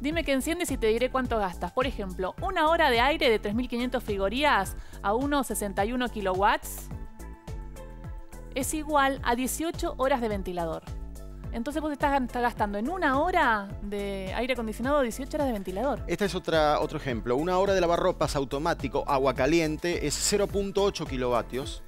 Dime que enciendes y te diré cuánto gastas. Por ejemplo, una hora de aire de 3.500 frigorías a unos 61 kilowatts es igual a 18 horas de ventilador. Entonces vos estás gastando en una hora de aire acondicionado 18 horas de ventilador. Este es otro ejemplo. Una hora de lavarropas automático, agua caliente, es 0.8 kilovatios.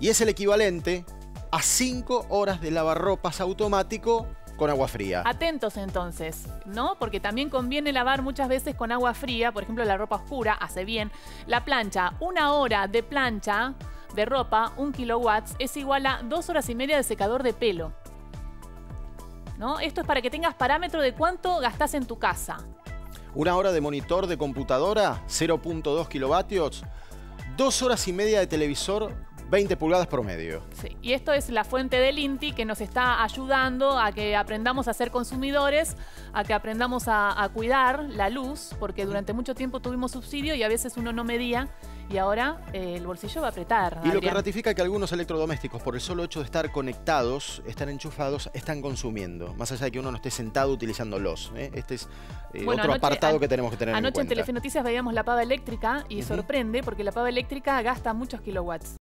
Y es el equivalente a 5 horas de lavarropas automático con agua fría. Atentos entonces, ¿no? Porque también conviene lavar muchas veces con agua fría. Por ejemplo, la ropa oscura hace bien. La plancha, una hora de plancha de ropa, 1 kilowatts, es igual a 2 horas y media de secador de pelo. ¿No? Esto es para que tengas parámetro de cuánto gastás en tu casa. Una hora de monitor de computadora, 0.2 kilovatios. 2 horas y media de televisor, 20 pulgadas promedio. Sí. Y esto es la fuente del INTI que nos está ayudando a que aprendamos a ser consumidores, a que aprendamos a cuidar la luz, porque durante mucho tiempo tuvimos subsidio y a veces uno no medía. Y ahora el bolsillo va a apretar, Adrián. Y lo que ratifica que algunos electrodomésticos, por el solo hecho de estar conectados, están enchufados, están consumiendo. Más allá de que uno no esté sentado utilizándolos. Este es bueno, otro apartado que tenemos que tener en cuenta. Anoche en Telefe Noticias veíamos la pava eléctrica y sorprende porque la pava eléctrica gasta muchos kilowatts.